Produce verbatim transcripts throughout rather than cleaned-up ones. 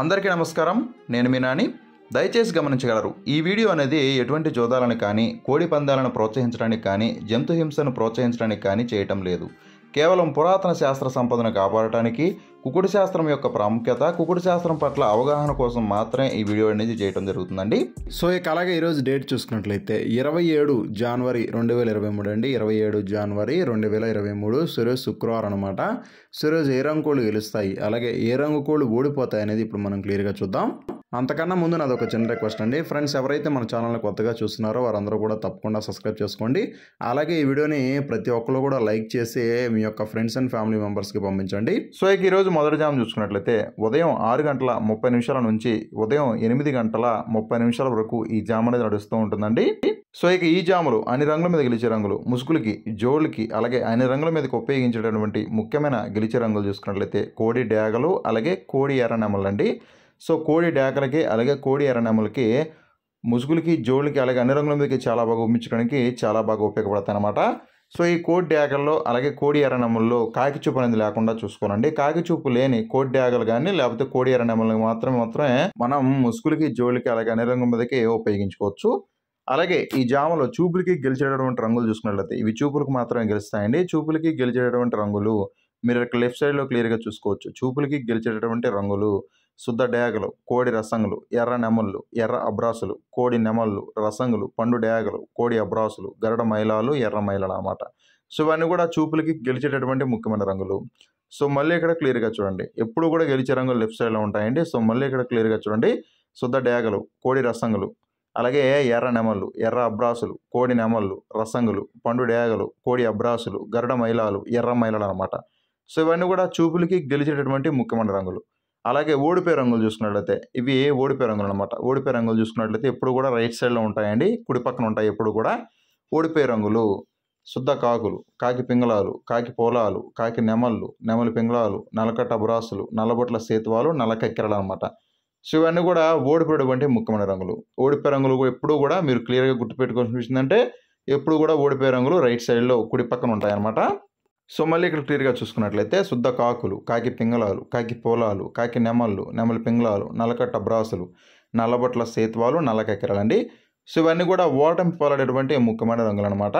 అందరికీ నమస్కారం। నేను మీ నాని। దయచేసి గమనించగలరు, ఈ వీడియో అనేది ఎటువంటి జోదాలను కానీ, కోడి పందాలను ప్రోత్సహించడానికి కానీ, జంతు హింసను ప్రోత్సహించడానికి కానీ చేయటం లేదు। కేవలం పురాతన శాస్త్ర సంపదను కాపాడటానికి, కుకుడు శాస్త్రం యొక్క ప్రాముఖ్యత, కుకుడు శాస్త్రం పట్ల అవగాహన కోసం మాత్రమే ఈ వీడియో అనేది చేయడం జరుగుతుందండి। సో ఇక అలాగే ఈరోజు డేట్ చూసుకున్నట్లయితే ఇరవై ఏడు జనవరి రెండు వేల ఇరవై మూడు అండి ఇరవై ఏడు జనవరి రెండు వేల ఇరవై మూడు ఈరోజు శుక్రవారం అనమాట। సో ఈరోజు ఏ రంగు కోళ్ళు గెలుస్తాయి, అలాగే ఏ రంగు కోళ్ళు ఓడిపోతాయి అనేది ఇప్పుడు మనం క్లియర్గా చూద్దాం। అంతకన్నా ముందు నాది ఒక చిన్న రిక్వెస్ట్ అండి, ఫ్రెండ్స్ ఎవరైతే మన ఛానల్ని కొత్తగా చూస్తున్నారో వారందరూ కూడా తప్పకుండా సబ్స్క్రైబ్ చేసుకోండి। అలాగే ఈ వీడియోని ప్రతి ఒక్కరు కూడా లైక్ చేసి మీ యొక్క ఫ్రెండ్స్ అండ్ ఫ్యామిలీ మెంబర్స్కి పంపించండి। సో ఇక ఈరోజు మొదటి జామ్ చూసుకున్నట్లయితే ఉదయం ఆరు గంటల ముప్పై నిమిషాల నుంచి ఉదయం ఎనిమిది గంటల ముప్పై నిమిషాల వరకు ఈ జామ్ అనేది నడుస్తూ ఉంటుందండి। సో ఇక ఈ జాములు అన్ని రంగుల మీద గెలిచే రంగులు, ముసుగులకి, జోళ్ళకి, అలాగే అన్ని రంగుల మీదకి ఉపయోగించేటటువంటి ముఖ్యమైన గెలిచే రంగులు చూసుకున్నట్లయితే కోడి డేగలు, అలాగే కోడి ఎర్ర నెమలు అండి। సో కోడి డేకలకి, అలాగే కోడి ఎర్రనెమలకి, ముసుగులకి, జోళ్ళకి, అలాగే అన్ని రంగుల మీదకి చాలా బాగా ఉమ్మించడానికి చాలా బాగా ఉపయోగపడతాయి అనమాట। సో ఈ కోడి డేకల్లో అలాగే కోడి ఎర్రనెమల్లో కాకి చూపు అనేది లేకుండా చూసుకోనండి। కాకి చూపు లేని కోడి డేకలు కానీ, లేకపోతే కోడి ఎర్రనెమలు మాత్రమే మాత్రమే మనం ముసుగులకి, జోళ్ళకి, అలాగే అన్ని రంగుల మీదకి ఉపయోగించుకోవచ్చు। అలాగే ఈ జామలో చూపులకి గెలిచేటటువంటి రంగులు చూసుకున్నట్లయితే ఇవి చూపులకు మాత్రమే గెలుస్తాయండి। చూపులకి గెలిచేటటువంటి రంగులు మీరు ఇక్కడ లెఫ్ట్ సైడ్లో క్లియర్గా చూసుకోవచ్చు। చూపులకి గెలిచేటటువంటి రంగులు శుద్ధ డేగలు, కోడి రసంగులు, ఎర్ర నెమళ్ళు, ఎర్ర అబ్రాసులు, కోడి నెమళ్ళు, రసంగులు, పండు డేగలు, కోడి అబ్రాసులు, గరుడ మైలాలు, ఎర్ర మైలాలు అనమాట। సో ఇవన్నీ కూడా చూపులకి గెలిచేటటువంటి ముఖ్యమైన రంగులు। సో మళ్ళీ ఇక్కడ క్లియర్గా చూడండి, ఎప్పుడు కూడా గెలిచే రంగులు లెఫ్ట్ సైడ్లో ఉంటాయండి। సో మళ్ళీ ఇక్కడ క్లియర్గా చూడండి, శుద్ధ డేగలు, కోడి రసంగులు, అలాగే ఎర్ర నెమళ్ళు, ఎర్ర అబ్రాసులు, కోడి నెమళ్ళు, రసంగులు, పండు డేగలు, కోడి అబ్రాసులు, గరుడ మైలాలు, ఎర్ర మైలాలు అనమాట। సో ఇవన్నీ కూడా చూపులకి గెలిచేటటువంటి ముఖ్యమైన రంగులు। అలాగే ఓడిపోయే రంగులు చూసుకున్నట్లయితే ఇవి ఓడిపోయే రంగులు అనమాట। ఓడిపోయే రంగులు చూసుకున్నట్లయితే ఎప్పుడు కూడా రైట్ సైడ్లో ఉంటాయండి, కుడి పక్కన ఉంటాయి ఎప్పుడు కూడా ఓడిపోయే రంగులు। శుద్ధ కాకులు, కాకి పింగళాలు, కాకి పోలాలు, కాకి నెమళ్ళు, నెమలి పింగళాలు, నలకట్ట బ్రాసులు, నల్లబొట్ల సేతువాలు, నల్లకక్కెరలు అనమాట। సో ఇవన్నీ కూడా ఓడిపోయేటువంటి ముఖ్యమైన రంగులు। ఓడిపోయే రంగులు ఎప్పుడు కూడా మీరు క్లియర్గా గుర్తుపెట్టుకోవాల్సి వచ్చిందంటే ఎప్పుడు కూడా ఓడిపోయే రంగులు రైట్ సైడ్లో కుడి పక్కన ఉంటాయి అనమాట। సో మళ్ళీ ఇక్కడ క్లియర్గా చూసుకున్నట్లయితే శుద్ధ కాకులు, కాకి పింగళాలు, కాకి పోలాలు, కాకి నెమళ్ళు, నెమలి పింగళాలు, నల్లకట్ట బ్రాసులు, నల్లబొట్ల సేతువాలు, నల్లకెక్కెరలండి। సో ఇవన్నీ కూడా ఓటమి పోలాడేటువంటి ముఖ్యమైన రంగులు అనమాట।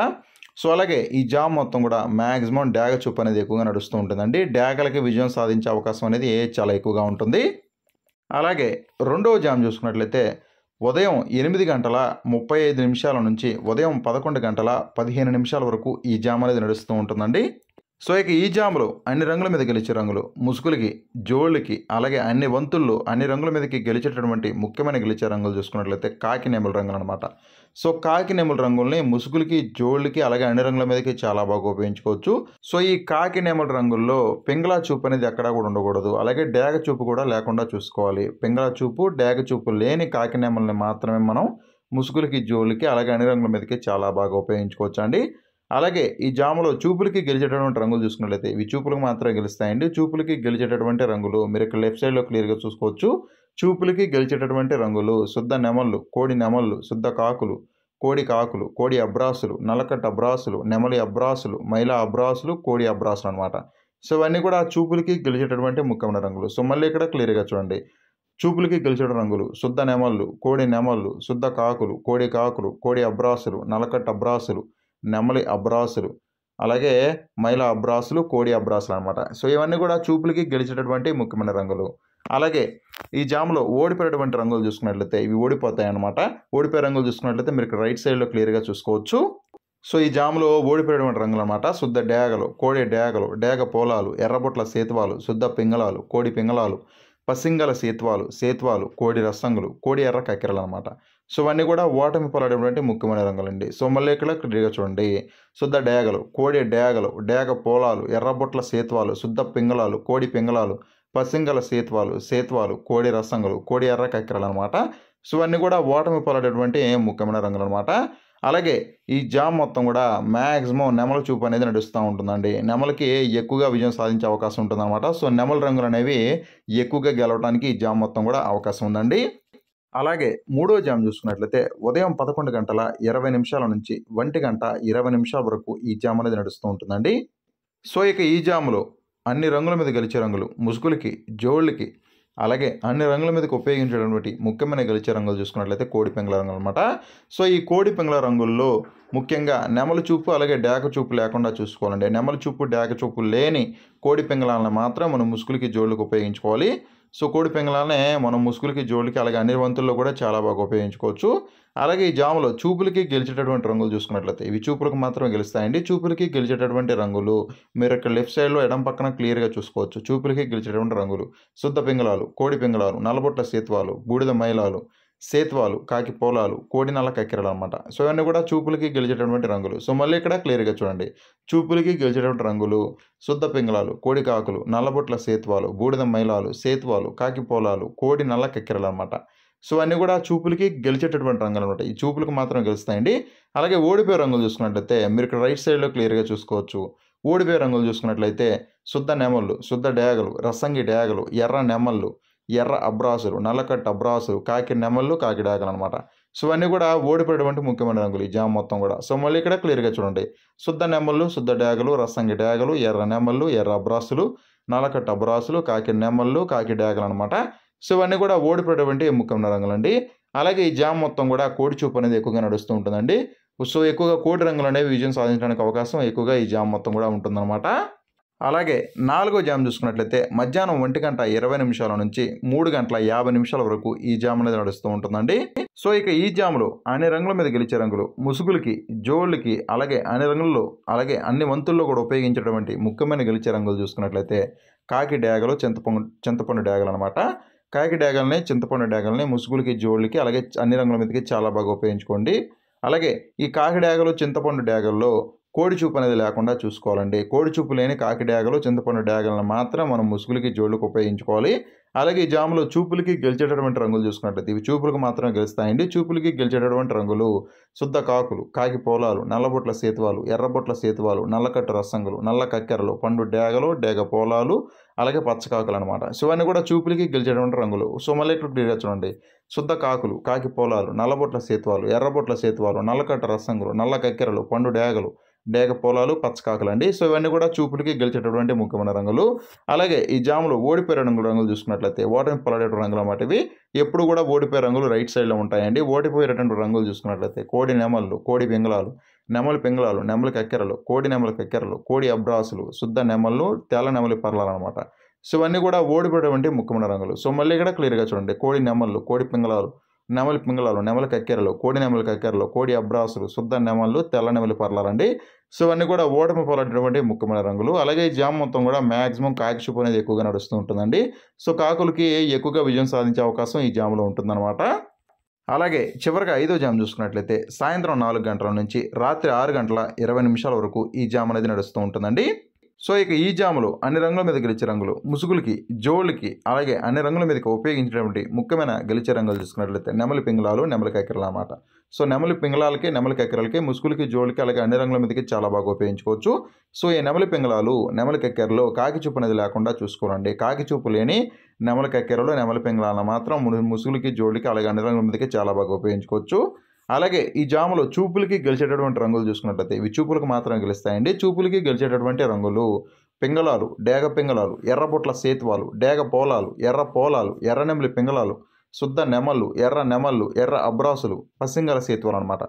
సో అలాగే ఈ జామ్ మొత్తం కూడా మ్యాక్సిమం డేగ చూపు అనేది ఎక్కువగా నడుస్తూ ఉంటుందండి। డేగలకి విజయం సాధించే అవకాశం అనేది చాలా ఎక్కువగా ఉంటుంది। అలాగే రెండవ జామ్ చూసుకున్నట్లయితే ఉదయం ఎనిమిది గంటల ముప్పై ఐదు నిమిషాల నుంచి ఉదయం పదకొండు గంటల పదిహేను నిమిషాల వరకు ఈ జామ్ అనేది నడుస్తూ ఉంటుందండి। సో ఇక ఈ జాములో అన్ని రంగుల మీద గెలిచే రంగులు, ముసుగులకి, జోళ్ళకి, అలాగే అన్ని వంతుల్లో అన్ని రంగుల మీదకి గెలిచేటటువంటి ముఖ్యమైన గెలిచే రంగులు చూసుకున్నట్లయితే కాకి నెమలి రంగులు అనమాట। సో కాకి నెమలి రంగుల్ని ముసుగులకి, జోళ్ళకి, అలాగే అన్ని రంగుల మీదకి చాలా బాగా ఉపయోగించుకోవచ్చు। సో ఈ కాకి నెమలి రంగుల్లో పింగళా చూపు అనేది ఎక్కడా కూడా ఉండకూడదు, అలాగే డేగ చూపు కూడా లేకుండా చూసుకోవాలి। పింగళా చూపు, డేగ చూపు లేని కాకి నెమల్ని మాత్రమే మనం ముసుగులకి, జోళ్ళకి, అలాగే అన్ని రంగుల మీదకి చాలా బాగా ఉపయోగించుకోవచ్చు అండి। అలాగే ఈ జాములో చూపులకి గెలిచేటటువంటి రంగులు చూసుకున్నట్లయితే ఇవి చూపులకు మాత్రమే గెలుస్తాయండి। చూపులకి గెలిచేటటువంటి రంగులు మీరు ఇక్కడ లెఫ్ట్ సైడ్లో క్లియర్గా చూసుకోవచ్చు। చూపులకి గెలిచేటటువంటి రంగులు శుద్ధ నెమళ్ళు, కోడి నెమళ్ళు, శుద్ధ కాకులు, కోడి కాకులు, కోడి అబ్రాసులు, నల్లకట్ట అబ్రాసులు, నెమలి అబ్రాసులు, మైలా అబ్రాసులు, కోడి అబ్రాసులు అనమాట। సో ఇవన్నీ కూడా చూపులకి గెలిచేటటువంటి ముఖ్యమైన రంగులు। సో మళ్ళీ ఇక్కడ క్లియర్గా చూడండి, చూపులకి గెలిచే రంగులు శుద్ధ నెమళ్ళు, కోడి నెమళ్ళు, శుద్ధ కాకులు, కోడి కాకులు, కోడి అబ్రాసులు, నల్లకట్ట అబ్రాసులు, నెమలి అబ్రాసులు, అలాగే మైల అబ్రాసులు, కోడి అబ్రాసులు అనమాట। సో ఇవన్నీ కూడా చూపులకి గెలిచేటటువంటి ముఖ్యమైన రంగులు। అలాగే ఈ జాములో ఓడిపోయేటువంటి రంగులు చూసుకున్నట్లయితే ఇవి ఓడిపోతాయి అనమాట। ఓడిపోయే రంగులు చూసుకున్నట్లయితే మీరు రైట్ సైడ్లో క్లియర్గా చూసుకోవచ్చు। సో ఈ జాములో ఓడిపోయేటువంటి రంగులు అనమాట శుద్ధ డేగలు, కోడి డేగలు, డేగ పోలాలు, ఎర్రబొట్ల సేతువాలు, శుద్ధ పింగళాలు, కోడి పింగళాలు, పసింగల సేతువాలు, సేతువాలు, కోడి రసంగులు, కోడి ఎర్ర కక్కెరలు అనమాట। సో ఇవన్నీ కూడా ఓటమి పోలాడేటువంటి ముఖ్యమైన రంగులండి। సో మళ్ళీ ఇక్కడ క్లియర్గా చూడండి, శుద్ధ డేగలు, కోడి డేగలు, డేగ పోలాలు, ఎర్రబొట్ల సేతువాలు, శుద్ధ పింగళాలు, కోడి పింగళాలు, పసింగల సేతువాలు, సేతువాలు, కోడి రసంగులు, కోడి ఎర్ర కక్కెరలు అనమాట। సో ఇవన్నీ కూడా ఓటమి పోలాడేటువంటి ముఖ్యమైన రంగులు అనమాట। అలాగే ఈ జామ్ మొత్తం కూడా మ్యాక్సిమం నెమల చూపు అనేది నడుస్తూ ఉంటుందండి। నెమలకి ఎక్కువగా విజయం సాధించే అవకాశం ఉంటుందన్నమాట। సో నెమల రంగులు అనేవి ఎక్కువగా గెలవడానికి ఈ జామ్ మొత్తం కూడా అవకాశం ఉందండి। అలాగే మూడో జామ్ చూసుకున్నట్లయితే ఉదయం పదకొండు గంటల ఇరవై నిమిషాల నుంచి ఒంటి గంట ఇరవై నిమిషాల వరకు ఈ జామ్ అనేది నడుస్తూ ఉంటుందండి। సో ఇక ఈ జాములో అన్ని రంగుల మీద గెలిచే రంగులు, ముసుగులకి, జోళ్ళకి, అలాగే అన్ని రంగుల మీదకి ఉపయోగించేటువంటి ముఖ్యమైన గెలిచే రంగులు చూసుకున్నట్లయితే కోడి పెంగళ రంగులు అన్నమాట. సో ఈ కోడి పెంగళ రంగుల్లో ముఖ్యంగా నెమలి చూపు అలాగే డేక చూపు లేకుండా చూసుకోవాలండి. నెమలి చూపు డేక చూపు లేని కోడి పెంగళాలను మాత్రం మనం ముసుగులకి జోళ్ళకి ఉపయోగించుకోవాలి. సో కోడి పెంగళాలనే మనం ముసుగులకి జోళ్ళకి అలాగే అన్ని వంతుల్లో కూడా చాలా బాగా ఉపయోగించుకోవచ్చు. అలాగే ఈ జాములో చూపులకి గెలిచేటటువంటి రంగులు చూసుకున్నట్లయితే ఇవి చూపులకు మాత్రమే గెలుస్తాయండి. చూపులకి గెలిచేటటువంటి రంగులు మీరు ఇక్కడ లెఫ్ట్ సైడ్లో ఎడం పక్కన క్లియర్గా చూసుకోవచ్చు. చూపులకి గెలిచేటటువంటి రంగులు శుద్ధ పింగళాలు, కోడి పింగళాలు, నల్లబొట్ల సేత్వాలు, బూడిద మైలాలు, సేత్వాలు, కాకి పోలాలు, కోడి నల్ల కక్కెరలు అనమాట. సో ఇవన్నీ కూడా చూపులకి గెలిచేటటువంటి రంగులు. సో మళ్ళీ ఇక్కడ క్లియర్గా చూడండి, చూపులకి గెలిచేటటువంటి రంగులు శుద్ధ పింగళాలు, కోడి కాకులు, నల్లబొట్ల సేత్వాలు, బూడిద మైలాలు, సేత్వాలు, కాకి పోలాలు, కోడి నల్ల కక్కెరలు అనమాట. సో అన్నీ కూడా చూపులకి గెలిచేటటువంటి రంగులు అనమాట. ఈ చూపులకు మాత్రం గెలుస్తాయండి. అలాగే ఓడిపోయే రంగులు చూసుకున్నట్లయితే మీరు ఇక్కడ రైట్ సైడ్లో క్లియర్గా చూసుకోవచ్చు. ఓడిపోయే రంగులు చూసుకున్నట్లయితే శుద్ధ నెమళ్ళు, శుద్ధ డేగలు, రసంగి డేగలు, ఎర్ర నెమళ్ళు, ఎర్ర అబ్రాసులు, నల్లకట్టు అబ్రాసులు, కాకి నెమళ్ళు, కాకి డాకలు అనమాట. సో ఇవన్నీ కూడా ఓడిపోయేటువంటి ముఖ్యమైన రంగులు ఈ జామ్ మొత్తం కూడా. సో మళ్ళీ ఇక్కడ క్లియర్గా చూడండి, శుద్ధ నెమళ్ళు, శుద్ధ డాగలు, రసంగి డాగలు, ఎర్ర నెమళ్ళు, ఎర్ర అబ్రాసులు, నల్లకట్టు అబ్రాసులు, కాకి నెమళ్ళు, కాకి డాకలు అనమాట. సో ఇవన్నీ కూడా ఓడిపోయేటువంటి ముఖ్యమైన రంగులు అండి. అలాగే ఈ జామ్ మొత్తం కూడా కోడి చూపు అనేది ఎక్కువగా నడుస్తూ ఉంటుందండి. సో ఎక్కువగా కోడి రంగులు అనేవి విజయం సాధించడానికి అవకాశం ఎక్కువగా ఈ జామ్ మొత్తం కూడా ఉంటుందన్నమాట. అలాగే నాలుగో జామ్ చూసుకున్నట్లయితే మధ్యాహ్నం ఒంటి గంట ఇరవై నిమిషాల నుంచి మూడు గంటల యాభై నిమిషాల వరకు ఈ జామ్ అనేది నడుస్తూ ఉంటుందండి. సో ఇక ఈ జాములో అన్ని రంగుల మీద గెలిచే రంగులు ముసుగులకి, జోళ్ళకి, అలాగే అన్ని రంగుల్లో అలాగే అన్ని వంతుల్లో కూడా ఉపయోగించేటువంటి ముఖ్యమైన గెలిచే రంగులు చూసుకున్నట్లయితే కాకి డేగలు, చింతపండు చింతపండు డేగలు అనమాట. కాకి డేగలని, చింతపండు డేగలని ముసుగులకి, జోళ్ళకి, అలాగే అన్ని రంగుల మీదకి చాలా బాగా ఉపయోగించుకోండి. అలాగే ఈ కాకి డేగలు, చింతపండు డేగల్లో కోడి చూపు అనేది లేకుండా చూసుకోవాలండి. కోడి చూపు లేని కాకి డేగలు, చింతపండు డేగలను మాత్రం మనం ముసుగులకి, జోళ్ళకి ఉపయోగించుకోవాలి. అలాగే ఈ జాములో చూపులకి గెలిచేటటువంటి రంగులు చూసుకున్నట్లయితే ఇవి చూపులకు మాత్రమే గెలుస్తాయండి. చూపులకి గెలిచేటటువంటి రంగులు శుద్ధ కాకులు, కాకి పోలాలు, నల్లబొట్ల సేతువాలు, ఎర్రబొట్ల సేతువాలు, నల్లకట్టు రసంగులు, నల్ల కక్కెరలు, పండు డేగలు, డేగ పోలాలు, అలాగే పచ్చకాకులు అనమాట. సో ఇవన్నీ కూడా చూపులకి గెలిచేటువంటి రంగులు. సో మళ్ళీ ఇక్కడ క్లియర్గా చూడండి, శుద్ధ కాకులు, కాకి పోలాలు, నల్లబొట్ల సేతువాలు, ఎర్రబొట్ల సేతువాలు, నల్లకట్టు రసంగులు, నల్ల కక్కెరలు, పండు డేగలు, డేగ పొలాలు, పచ్చకాకులు అండి. సో ఇవన్నీ కూడా చూపులకి గెలిచేటటువంటి ముఖ్యమైన రంగులు. అలాగే ఈ జాములో ఓడిపోయే రంగులు రంగులు చూసుకున్నట్లయితే ఓటమి పలాడే రంగులు అన్నమాట. ఇవి ఎప్పుడు కూడా ఓడిపోయే రంగులు రైట్ సైడ్లో ఉంటాయండి. ఓడిపోయేటటువంటి రంగులు చూసుకున్నట్లయితే కోడి నెమళ్ళు, కోడి పింగళాలు, నెమలి పింగళాలు, నెమలి కక్కెరలు, కోడి నెమలి కక్కెరలు, కోడి అబ్రాసులు, శుద్ధ నెమళ్ళు, తేల నెమలి పర్లాలు అనమాట. సో ఇవన్నీ కూడా ఓడిపోయేటువంటి ముఖ్యమైన రంగులు. సో మళ్ళీ ఇక్కడ క్లియర్గా చూడండి, కోడి నెమళ్ళు, కోడి పింగళాలు, నెమలి పింగళాలు, నెమలి కక్కెరలు, కోడి నెమలి కక్కెరలు, కోడి అబ్రాసులు, శుద్ధ నెమళ్ళు, తెల్ల నెమలి పర్లాలండి. సో ఇవన్నీ కూడా ఓటమి పాలైనటువంటి ముఖ్యమైన రంగులు. అలాగే ఈ జామ్ మొత్తం కూడా మ్యాక్సిమం కాకి చూపు అనేది ఎక్కువగా నడుస్తూ ఉంటుందండి. సో కాకులకి ఎక్కువగా విజయం సాధించే అవకాశం ఈ జామ్లో ఉంటుందన్నమాట. అలాగే చివరిగా ఐదో జామ్ చూసుకున్నట్లయితే సాయంత్రం నాలుగు గంటల నుంచి రాత్రి ఆరు గంటల ఇరవై నిమిషాల వరకు ఈ జామ్ అనేది నడుస్తూ ఉంటుందండి. సో ఇక ఈ జాములో అన్ని రంగుల మీద గెలిచే రంగులు ముసుగులకి, జోళ్ళకి, అలాగే అన్ని రంగుల మీదకి ఉపయోగించేటువంటి ముఖ్యమైన గెలిచే రంగులు చూసుకున్నట్లయితే నెమలి పింగళాలు, నెమలి కక్కెరలు అన్నమాట. సో నెమలి పింగళాలకి, నెమలి కక్కెరలకి, ముసుగులకి, జోళ్ళకి, అలాగే అన్ని రంగుల మీదకి చాలా బాగా ఉపయోగించుకోవచ్చు. సో ఈ నెమలి పింగళాలు, నెమలి కక్కెరలు కాకి చూపు అనేది లేకుండా చూసుకోవాలండి. కాకి చూపు లేని నెమలి కక్కెరలు, నెమలి పింగళాలను మాత్రం ముసుగులకి, జోళ్ళకి, అలాగే అన్ని రంగుల మీదకి చాలా బాగా ఉపయోగించుకోవచ్చు. అలాగే ఈ జాములో చూపులకి గెలిచేటటువంటి రంగులు చూసుకున్నట్లయితే ఇవి చూపులకు మాత్రమే గెలుస్తాయండి. చూపులకి గెలిచేటటువంటి రంగులు పింగళాలు, డేగ పింగళాలు, ఎర్రబొట్ల సేతువాలు, డేగ పోలాలు, ఎర్ర పోలాలు, ఎర్ర నెమలి పింగళాలు, శుద్ధ నెమళ్ళు, ఎర్ర నెమళ్ళు, ఎర్ర అబ్రాసులు, పసింగల సేతువాలు అనమాట.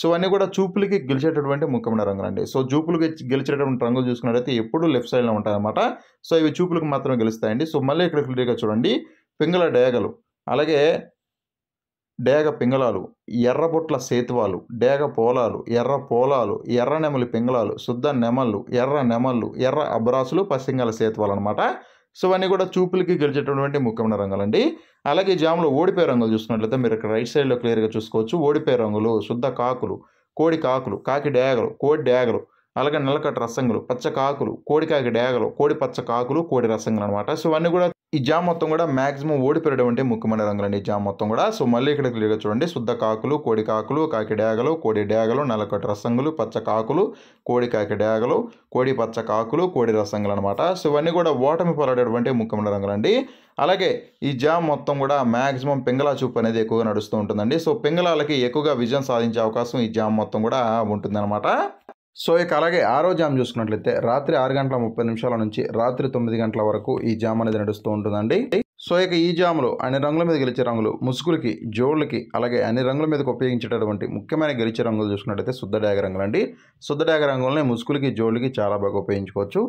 సో ఇవన్నీ కూడా చూపులకి గెలిచేటటువంటి ముఖ్యమైన రంగులు అండి. సో చూపులకి గెలిచేటటువంటి రంగులు చూసుకున్నట్లయితే ఎప్పుడూ లెఫ్ట్ సైడ్లో ఉంటాయన్నమాట. సో ఇవి చూపులకు మాత్రమే గెలుస్తాయండి. సో మళ్ళీ ఇక్కడ క్లియర్గా చూడండి, పింగళ డేగలు, అలాగే డేగ పింగళాలు, ఎర్రబొట్ల సేతువాలు, డేగ పోలాలు, ఎర్ర పోలాలు, ఎర్ర నెమలి పింగళాలు, శుద్ధ నెమళ్ళు, ఎర్ర నెమళ్ళు, ఎర్ర అబ్రాసులు, పసింగల సేతువాలు అనమాట. సో ఇవన్నీ కూడా చూపులకి గెలిచేటటువంటి ముఖ్యమైన రంగులండి. అలాగే జాములో ఓడిపోయే రంగులు చూసుకున్నట్లయితే మీరు ఇక్కడ రైట్ సైడ్లో క్లియర్గా చూసుకోవచ్చు. ఓడిపోయే రంగులు శుద్ధ కాకులు, కోడి కాకులు, కాకి డేగలు, కోడి డేగలు, అలాగే నల్లకట్టు రసంగులు, పచ్చ కాకులు, కోడి కాకి డేగలు, కోడి పచ్చ కాకులు, కోడి రసంగులు అనమాట. సో ఇవన్నీ కూడా ఈ జామ్ మొత్తం కూడా మ్యాక్సిమం ఓడిపోయేటువంటి ముఖ్యమైన రంగులండి ఈ జామ్ మొత్తం కూడా. సో మళ్ళీ ఇక్కడ క్లియర్గా చూడండి, శుద్ధ కాకులు, కోడి కాకులు, కాకి డేగలు, కోడి డేగలు, నల్లకట్టు రసంగులు, పచ్చ కాకులు, కోడి కాకి డేగలు, కోడి పచ్చ కాకులు, కోడి రసంగులు అనమాట. సో ఇవన్నీ కూడా ఓటమి పాలైనటువంటి ముఖ్యమైన రంగులండి. అలాగే ఈ జామ్ మొత్తం కూడా మ్యాక్సిమం పింగళా చూపు అనేది ఎక్కువగా నడుస్తూ ఉంటుందండి. సో పింగళాలకి ఎక్కువగా విజయం సాధించే అవకాశం ఈ జామ్ మొత్తం కూడా ఉంటుందన్నమాట. సో ఇక అలాగే ఆరో జామ్ చూసుకున్నట్లయితే రాత్రి ఆరు గంటల ముప్పై నిమిషాల నుంచి రాత్రి తొమ్మిది గంటల వరకు ఈ జామ్ అనేది నడుస్తూ ఉంటుందండి. సోయక ఈ జాములో అన్ని రంగుల మీద గెలిచే రంగులు ముసుగులకి జోళ్ళకి అలాగే అన్ని రంగుల మీదకి ఉపయోగించేటటువంటి ముఖ్యమైన గెలిచే రంగులు చూసుకున్నట్లయితే శుద్ధ డాగ రంగులు అండి. శుద్ధ డాగ రంగులని ముసుగులకి జోళ్ళకి చాలా బాగా ఉపయోగించుకోవచ్చు.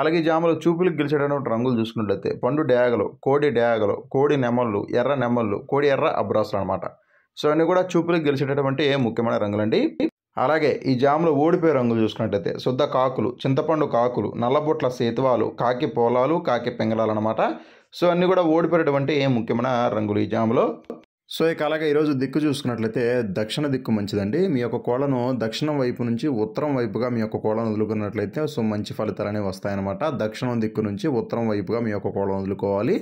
అలాగే జాములో చూపులకు గెలిచేటటువంటి రంగులు చూసుకున్నట్లయితే పండు డాగలు, కోడి డాగలు, కోడి నెమళ్ళు, ఎర్ర నెమళ్ళు, కోడి ఎర్ర అబ్రాసులు అనమాట. సో అన్నీ కూడా చూపులకు గెలిచేటటువంటి ముఖ్యమైన రంగులండి. అలాగే ఈ జాములో ఓడిపోయే రంగులు చూసుకున్నట్లయితే శుద్ధ కాకులు, చింతపండు కాకులు, నల్లబొట్ల సేతువాలు, కాకి పోలాలు, కాకి పెంగళాలు అనమాట. సో అన్నీ కూడా ఓడిపోయేటువంటి ఏ ముఖ్యమైన రంగులు ఈ జాములో. సో ఇక అలాగే ఈరోజు దిక్కు చూసుకున్నట్లయితే దక్షిణ దిక్కు మంచిదండి. మీ యొక్క కోళ్ళను దక్షిణం వైపు నుంచి ఉత్తరం వైపుగా మీ యొక్క కోళ్ళను వదులుకున్నట్లయితే సో మంచి ఫలితాలు అనేవి వస్తాయన్నమాట. దక్షిణం దిక్కు నుంచి ఉత్తరం వైపుగా మీ యొక్క కోళ్ళను వదులుకోవాలి.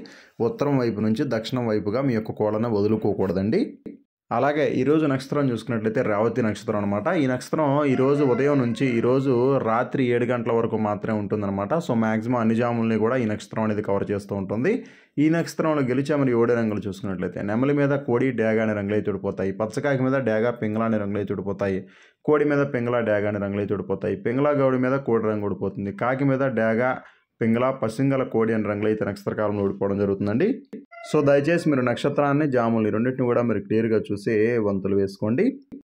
ఉత్తరం వైపు నుంచి దక్షిణం వైపుగా మీ యొక్క కోళ్ళను వదులుకోకూడదండి. అలాగే ఈరోజు నక్షత్రం చూసుకున్నట్లయితే రేవతి నక్షత్రం అనమాట. ఈ నక్షత్రం ఈరోజు ఉదయం నుంచి ఈరోజు రాత్రి ఏడు గంటల వరకు మాత్రమే ఉంటుందన్నమాట. సో మ్యాక్సిమం అన్ని జాముల్ని కూడా ఈ నక్షత్రం అనేది కవర్ చేస్తూ ఉంటుంది. ఈ నక్షత్రంలో గెలిచే మరి ఓడే రంగులు చూసుకున్నట్లయితే నెమలి మీద కోడి, డాగా అనే రంగులై చూడిపోతాయి. పచ్చకాకి మీద డాగా, పింగళ అనే రంగులై చూడిపోతాయి. కోడి మీద పింగళ, డాగా అనే రంగులై చూడిపోతాయి. పింగళ గౌడి మీద కోడి రంగు ఊడిపోతుంది. కాకి మీద డాగా, పింగళ, పసింగల, కోడి అనే రంగులైతే నక్షత్రకాలంలో ఊడిపోవడం జరుగుతుందండి. సో దయచేసి మీరు నక్షత్రాన్ని, జాములు రెండింటిని కూడా మీరు క్లియర్గా చూసి వంతులు వేసుకోండి.